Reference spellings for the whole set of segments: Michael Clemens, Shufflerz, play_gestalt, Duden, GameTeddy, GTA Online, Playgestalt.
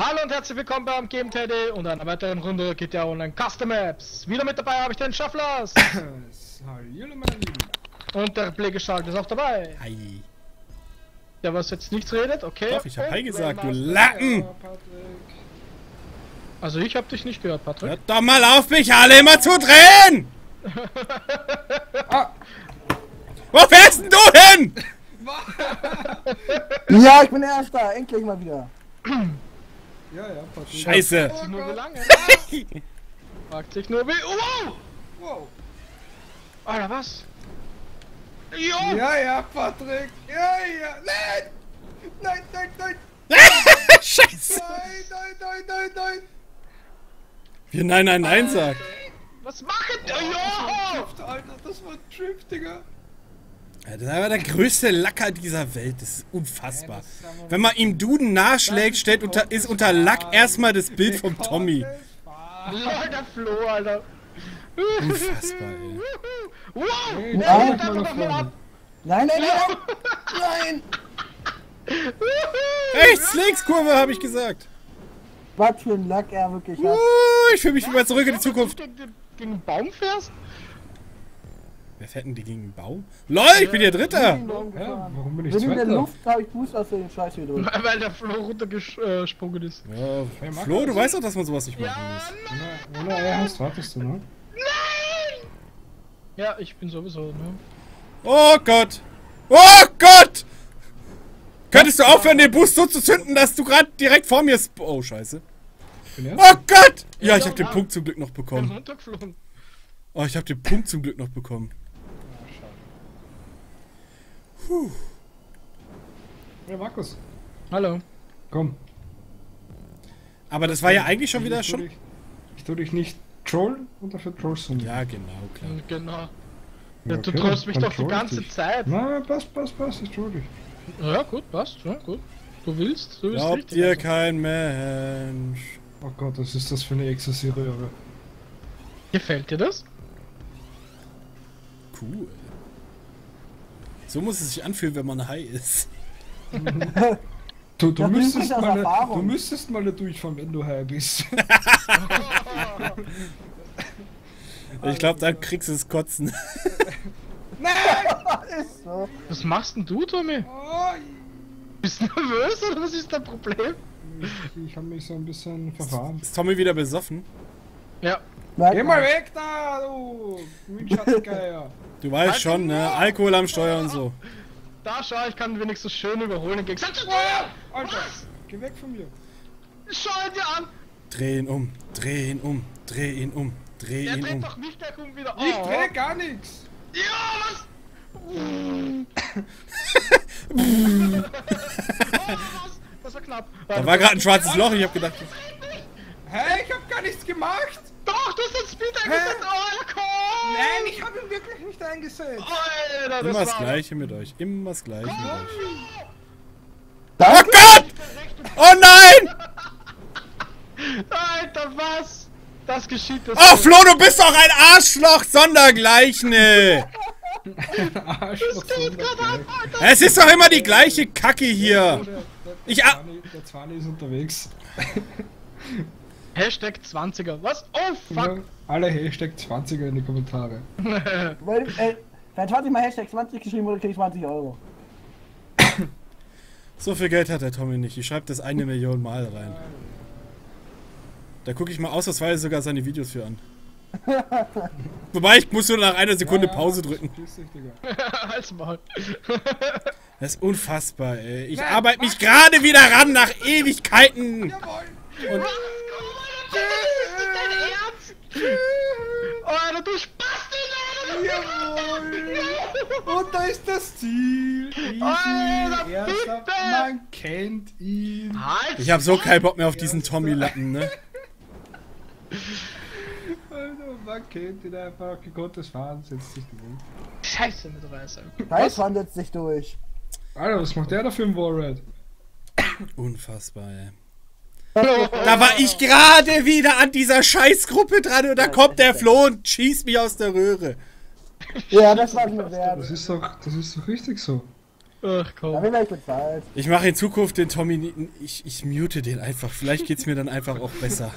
Hallo und herzlich willkommen beim GameTeddy und einer weiteren Runde GTA Online Custom Maps. Wieder mit dabei habe ich den Shufflerz. Hallo meine Lieben. Und der Play_gestalt ist auch dabei. Hi. Der was jetzt nichts redet, okay. Doch, ich hab Hi gesagt, du Lacken. Also ich hab dich nicht gehört, Patrick. Hört doch mal auf, mich alle immer zu drehen! Ah. Wo fährst denn du hin? Ja, ich bin Erster, endlich mal wieder. Ja, ja, Patrick. Scheiße! Fragt sich nur wie lange, ne? Fragt sich nur wie... Wow! Wow! Alter, was? Jo! Ja, ja, Patrick! Ja, ja! Nein! Nein, nein, nein! Scheiße! Nein, nein, nein, nein, nein! Wie nein, nein, nein sagt! Was machen die? Jo! Das war ein Trip, Digga! Ja, das ist aber der größte Lacker dieser Welt, das ist unfassbar. Wenn man ihm Duden nachschlägt, ist unter Lack erstmal das Bild vom Tommy. Lol, der Flo, Alter. Unfassbar, ey. Wow! Nein, nein, nein, nein! Nein! Rechts, links, Kurve, hab ich gesagt. Was für ein Lack er wirklich hat. Ich fühle mich wieder zurück in die Zukunft. Gegen den Baum fährst? Wer fährt denn die gegen den Baum? LOL, ich bin der Dritter! Ja, warum bin ich Zweiter? Wenn in der Luft habe ich Fuß aus den Scheiß hier durch. Weil der Flo runtergesprungen ist. Ja, hey, Flo, du weißt doch, dass man sowas nicht machen muss. Ja, oder er heißt, wartest du, ne? Nein! Ja, ich bin sowieso, ne? Oh Gott! Oh Gott! Könntest du aufhören, den Boost so zu zünden, dass du gerade direkt vor mir... Oh, scheiße. Oh Gott! Ja, ich habe den Punkt zum Glück noch bekommen. Runtergeflogen. Oh, ich hab den Punkt zum Glück noch bekommen. Puh. Ja, Markus. Hallo. Komm. Aber das war ja eigentlich schon wieder schon... Ich tu dich nicht trollen und dafür trollst du mich. Ja, genau, klar. Genau. Ja, du trollst mich doch die ganze Zeit. Na, passt, passt, passt, ich troll dich. Ja, gut, passt, ja, gut. Du willst, du willst nicht. Glaubt dir kein Mensch. Oh Gott, was ist das für eine Exzessive-Röhre? Gefällt dir das? Cool. So muss es sich anfühlen, wenn man high ist. Du müsstest mal da durchfahren, wenn du high bist. Ich glaube, dann kriegst du es kotzen. Nein! Was machst denn du, Tommy? Bist du nervös oder was ist dein Problem? Ich habe mich so ein bisschen verfahren. Ist Tommy wieder besoffen? Ja. Geh mal weg da, du! Du weißt schon, ne? Alkohol am Steuer und so. Da schau, ich kann wenigstens schön überholen. Alter, geh weg von mir! Schau ihn dir an! Dreh ihn um, dreh ihn um, dreh ihn um, dreh ihn um. Der dreht doch mich gleich um wieder. Ich dreh gar nichts! Ja, was? Was? Das war knapp. Da war gerade ein schwarzes Loch, ich hab gedacht... Hä? Ich hab gar nichts gemacht! Doch, du hast den Speed eingesetzt, Alkohol! Nein, ich hab ihn wirklich nicht eingesetzt! Alter, immer das Gleiche mit euch, immer das Gleiche mit euch. Oh Gott! Oh nein! Alter, was? Das geschieht das... Oh Flo, du bist doch ein Arschloch sondergleichen, ey! Arschloch sondergleichen. Es ist doch immer die gleiche Kacke hier! Der Zwani ist unterwegs. Hashtag 20er, was? Oh fuck! Ja, alle Hashtag 20er in die Kommentare. Vielleicht hat ich mal Hashtag 20 geschrieben oder krieg ich 20 Euro. So viel Geld hat der Tommy nicht, ich schreibe das 1 Million Mal rein. Da gucke ich mal ausnahmsweise sogar seine Videos für an. Wobei, ich muss nur nach einer Sekunde Pause drücken. Halt's Maul. Das ist unfassbar, ey. Ich arbeite mich gerade wieder ran nach Ewigkeiten. Jawohl. Und das ist nicht dein Ernst! Alter, du Spasti! Jawohl! Und da ist das Ziel! Alter, bitte! Man kennt ihn! Ich hab so keinen Bock mehr auf diesen Tommy-Lappen, ne? Alter, man kennt ihn einfach. Okay, Gott, das Fahren setzt sich durch. Scheiße, mit Reise. Das Fahren setzt sich durch. Alter, was macht der da für ein Wallride? Unfassbar, ey. Da war ich gerade wieder an dieser Scheißgruppe dran und da kommt der Flo und schießt mich aus der Röhre. Ja, das war mir wert. Das ist doch richtig so. Ach komm. Ich mache in Zukunft den Tommy. Ich mute den einfach. Vielleicht geht's mir dann einfach auch besser.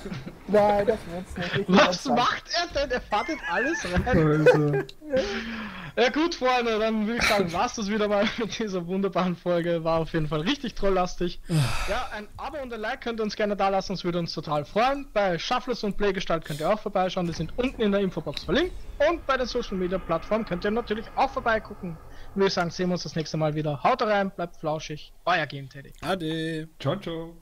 Nein, das wird's nicht. Was macht er denn? Er wartet alles rein. Ja gut, Freunde, dann würde ich sagen, war's das wieder mal mit dieser wunderbaren Folge. War auf jeden Fall richtig trolllastig. Ja, ein Abo und ein Like könnt ihr uns gerne da lassen, das würde uns total freuen. Bei Shufflerz und Playgestalt könnt ihr auch vorbeischauen, die sind unten in der Infobox verlinkt. Und bei den Social Media Plattformen könnt ihr natürlich auch vorbeigucken. Wir sagen, sehen wir uns das nächste Mal wieder. Haut rein, bleibt flauschig, euer GameTeddy. Ade. Ciao, ciao.